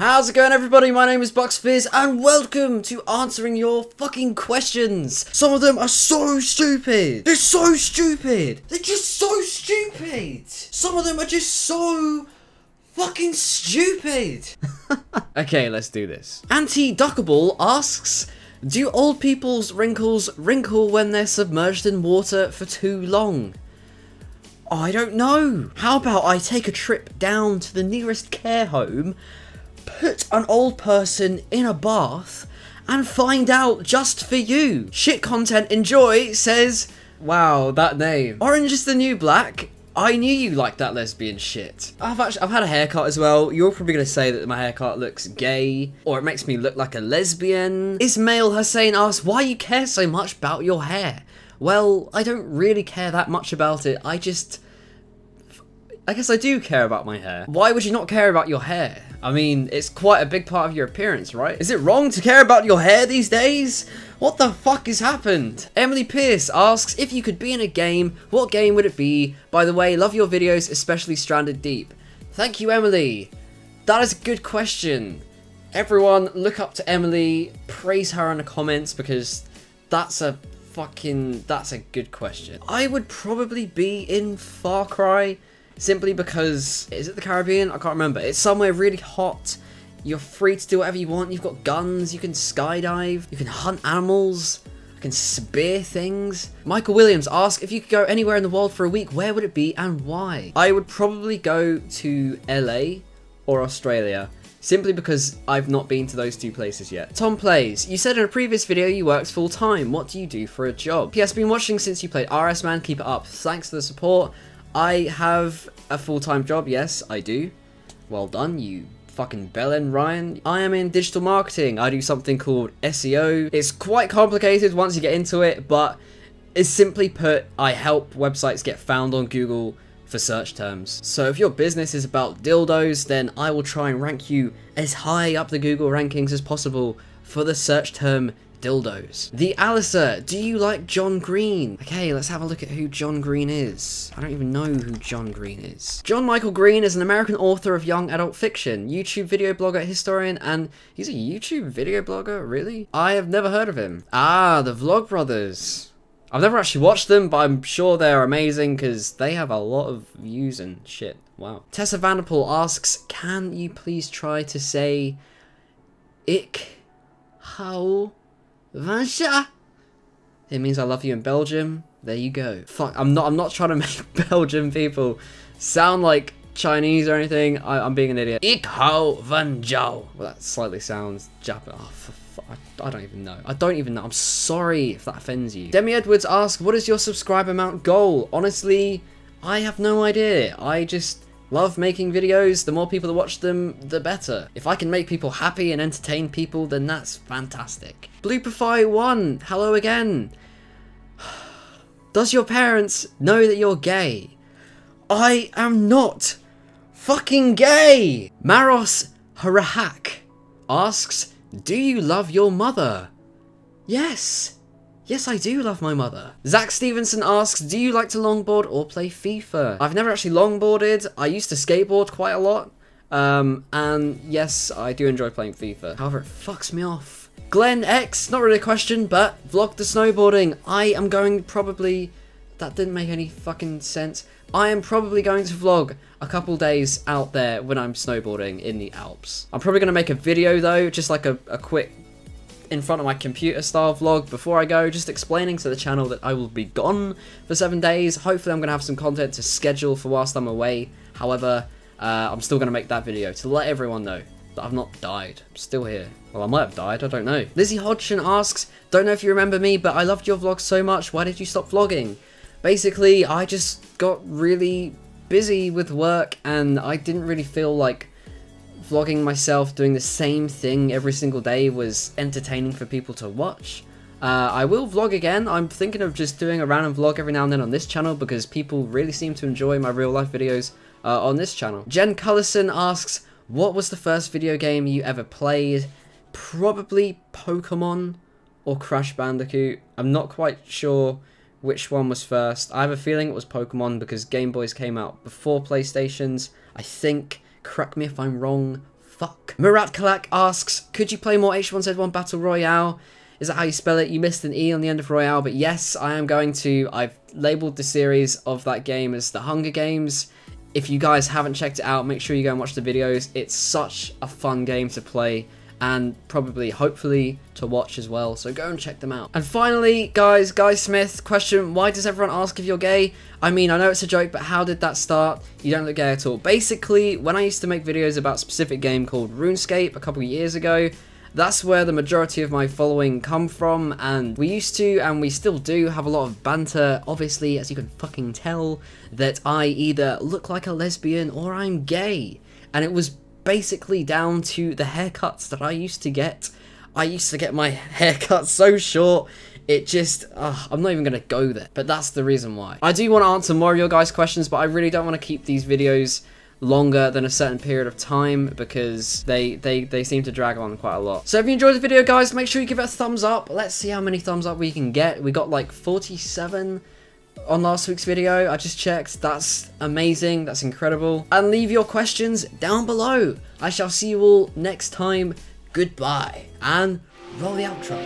How's it going, everybody? My name is Bucks Fizz, and welcome to answering your fucking questions. Some of them are so stupid. They're so stupid. They're just so stupid. Some of them are just so fucking stupid. Okay, let's do this. Auntie Duckable asks, do old people's wrinkles wrinkle when they're submerged in water for too long? I don't know. How about I take a trip down to the nearest care home, put an old person in a bath and find out just for you. Shit Content Enjoy says, wow, that name. Orange is the New Black. I knew you liked that lesbian shit. I've had a haircut as well. You're probably gonna say that my haircut looks gay or it makes me look like a lesbian. Ismail Hussein asks, why you care so much about your hair? Well, I don't really care that much about it. I guess I do care about my hair. Why would you not care about your hair? I mean, it's quite a big part of your appearance, right? Is it wrong to care about your hair these days? What the fuck has happened? Emily Pierce asks, if you could be in a game, what game would it be? By the way, love your videos, especially Stranded Deep. Thank you, Emily. That is a good question. Everyone, look up to Emily, praise her in the comments, because that's a good question. I would probably be in Far Cry. Simply because, is it the Caribbean? I can't remember. It's somewhere really hot. You're free to do whatever you want. You've got guns. You can skydive. You can hunt animals. You can spear things. Michael Williams asks, if you could go anywhere in the world for a week, where would it be and why? I would probably go to LA or Australia. Simply because I've not been to those two places yet. Tom Plays, you said in a previous video you worked full time. What do you do for a job? P.S. Been watching since you played RS, man. Keep it up. Thanks for the support. I have a full-time job, yes, I do. Well done, you fucking bellend, Ryan. I am in digital marketing. I do something called SEO. It's quite complicated once you get into it, but it's simply put, I help websites get found on Google for search terms. So if your business is about dildos, then I will try and rank you as high up the Google rankings as possible for the search term dildos. The Alisa, do you like John Green? Okay, let's have a look at who John Green is. I don't even know who John Green is. John Michael Green is an American author of young adult fiction, YouTube video blogger, historian, and he's a YouTube video blogger, really? I have never heard of him. Ah, the Vlogbrothers. I've never actually watched them, but I'm sure they're amazing because they have a lot of views and shit. Wow. Tessa Vanderpool asks, can you please try to say ick how Vanja? It means I love you in Belgium. There you go. Fuck, I'm not trying to make Belgian people sound like Chinese or anything. I'm being an idiot. Ik hou van jou. Well, that slightly sounds Japanese. Oh, for fuck. I don't even know. I don't even know. I'm sorry if that offends you. Demi Edwards asks, what is your subscriber amount goal? Honestly, I have no idea. I just love making videos. The more people that watch them, the better. If I can make people happy and entertain people, then that's fantastic. Bloopify1, hello again. Does your parents know that you're gay? I am not fucking gay. Maros Harahak asks, do you love your mother? Yes. Yes, I do love my mother. Zach Stevenson asks, do you like to longboard or play FIFA? I've never actually longboarded. I used to skateboard quite a lot. And yes, I do enjoy playing FIFA. However, it fucks me off. GlennX, not really a question, but vlog the snowboarding. I am going probably... That didn't make any fucking sense. I am probably going to vlog a couple days out there when I'm snowboarding in the Alps. I'm probably going to make a video though, just like a quick... in front of my computer style vlog before I go, just explaining to the channel that I will be gone for 7 days. Hopefully I'm gonna have some content to schedule for whilst I'm away. However, I'm still gonna make that video to let everyone know that I've not died. I'm still here. Well, I might have died, I don't know. Lizzie Hodgson asks, don't know if you remember me, but I loved your vlog so much, why did you stop vlogging? Basically, I just got really busy with work and I didn't really feel like vlogging myself doing the same thing every single day was entertaining for people to watch. I will vlog again. I'm thinking of just doing a random vlog every now and then on this channel because people really seem to enjoy my real life videos on this channel. Jen Cullison asks, what was the first video game you ever played? Probably Pokemon or Crash Bandicoot. I'm not quite sure which one was first. I have a feeling it was Pokemon because Game Boys came out before PlayStations, I think. Correct me if I'm wrong, fuck. Murat Kalak asks, could you play more H1Z1 Battle Royale? Is that how you spell it? You missed an E on the end of Royale, but yes, I am going to. I've labelled the series of that game as The Hunger Games. If you guys haven't checked it out, make sure you go and watch the videos. It's such a fun game to play and probably, hopefully, to watch as well. So go and check them out. And finally, guys, Guy Smith, question, why does everyone ask if you're gay? I mean, I know it's a joke, but how did that start? You don't look gay at all. Basically, when I used to make videos about a specific game called RuneScape a couple of years ago, that's where the majority of my following come from, and we used to, and we still do, have a lot of banter, obviously, as you can fucking tell, that I either look like a lesbian or I'm gay. And it was basically down to the haircuts that I used to get. I used to get my haircut so short, it just, I'm not even going to go there. But that's the reason why. I do want to answer more of your guys' questions, but I really don't want to keep these videos longer than a certain period of time because they seem to drag on quite a lot. So if you enjoyed the video, guys, make sure you give it a thumbs up. Let's see how many thumbs up we can get. We got like 47 on last week's video. I just checked. That's amazing. That's incredible. And leave your questions down below. I shall see you all next time. Goodbye, and roll the outro.